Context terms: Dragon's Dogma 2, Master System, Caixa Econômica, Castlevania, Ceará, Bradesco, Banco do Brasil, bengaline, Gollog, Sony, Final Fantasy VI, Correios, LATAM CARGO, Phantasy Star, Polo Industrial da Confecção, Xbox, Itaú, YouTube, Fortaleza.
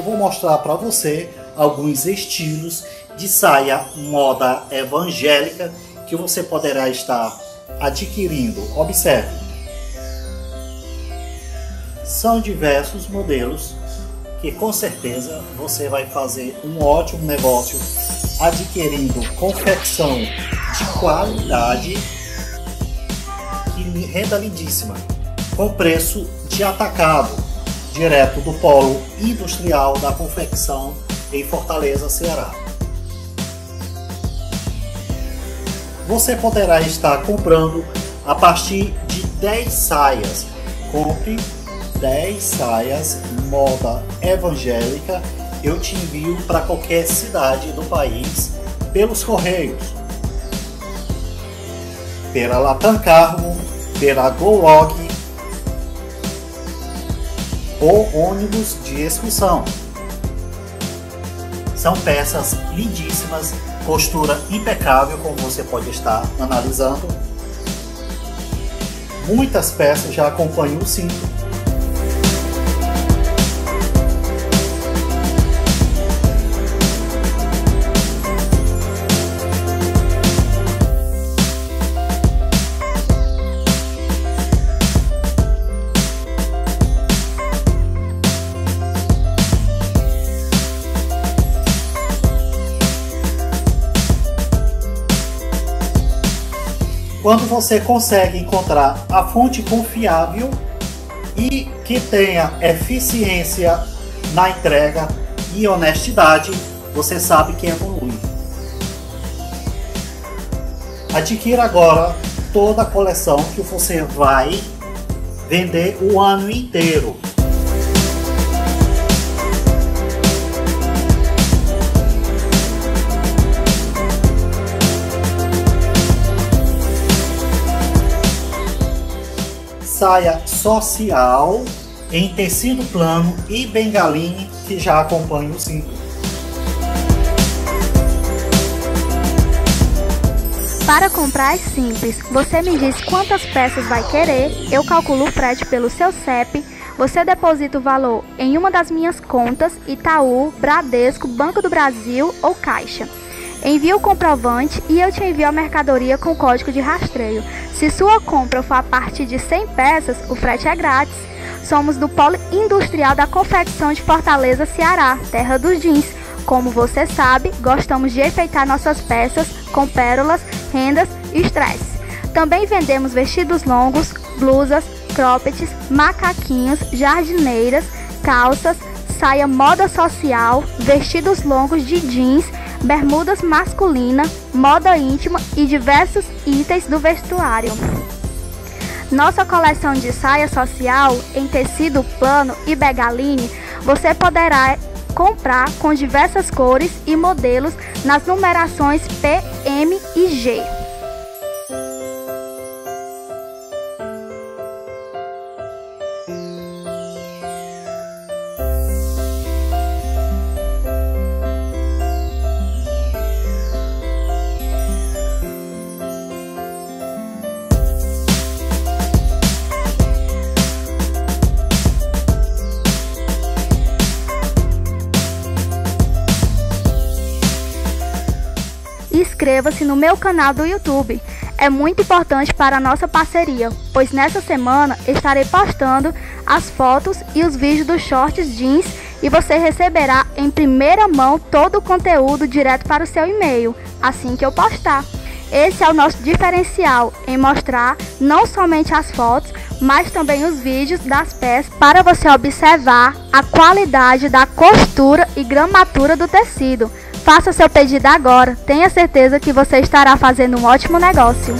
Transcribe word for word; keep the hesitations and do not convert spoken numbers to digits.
eu vou mostrar para você alguns estilos de saia moda evangélica que você poderá estar adquirindo. Observe, são diversos modelos que com certeza você vai fazer um ótimo negócio adquirindo confecção de qualidade e renda lindíssima, com preço de atacado, direto do Polo Industrial da Confecção em Fortaleza, Ceará. Você poderá estar comprando a partir de dez saias. Compre dez saias moda evangélica, eu te envio para qualquer cidade do país pelos correios, pela LATAM Cargo, pela Gollog ou ônibus de excursão. São peças lindíssimas, costura impecável, como você pode estar analisando. Muitas peças já acompanham o cinto. Quando você consegue encontrar a fonte confiável e que tenha eficiência na entrega e honestidade, você sabe que evolui. Adquira agora toda a coleção que você vai vender o ano inteiro. Saia social em tecido plano e bengaline que já acompanha o cinto. Para comprar é simples, você me diz quantas peças vai querer, eu calculo o frete pelo seu C E P, você deposita o valor em uma das minhas contas, Itaú, Bradesco, Banco do Brasil ou Caixa. Envia o comprovante e eu te envio a mercadoria com código de rastreio. Se sua compra for a partir de cem peças, o frete é grátis. Somos do Polo Industrial da Confecção de Fortaleza, Ceará, terra dos jeans. Como você sabe, gostamos de enfeitar nossas peças com pérolas, rendas e strass. Também vendemos vestidos longos, blusas, croppeds, macaquinhos, jardineiras, calças, saia moda social, vestidos longos de jeans, bermudas masculina, moda íntima e diversos itens do vestuário. Nossa coleção de saia social em tecido plano e bengaline você poderá comprar com diversas cores e modelos nas numerações P, M e G. Inscreva-se no meu canal do YouTube, é muito importante para a nossa parceria, pois nessa semana estarei postando as fotos e os vídeos dos shorts jeans e você receberá em primeira mão todo o conteúdo direto para o seu e-mail, assim que eu postar. Esse é o nosso diferencial, em mostrar não somente as fotos, mas também os vídeos das peças para você observar a qualidade da costura e gramatura do tecido. Faça seu pedido agora, tenha certeza que você estará fazendo um ótimo negócio.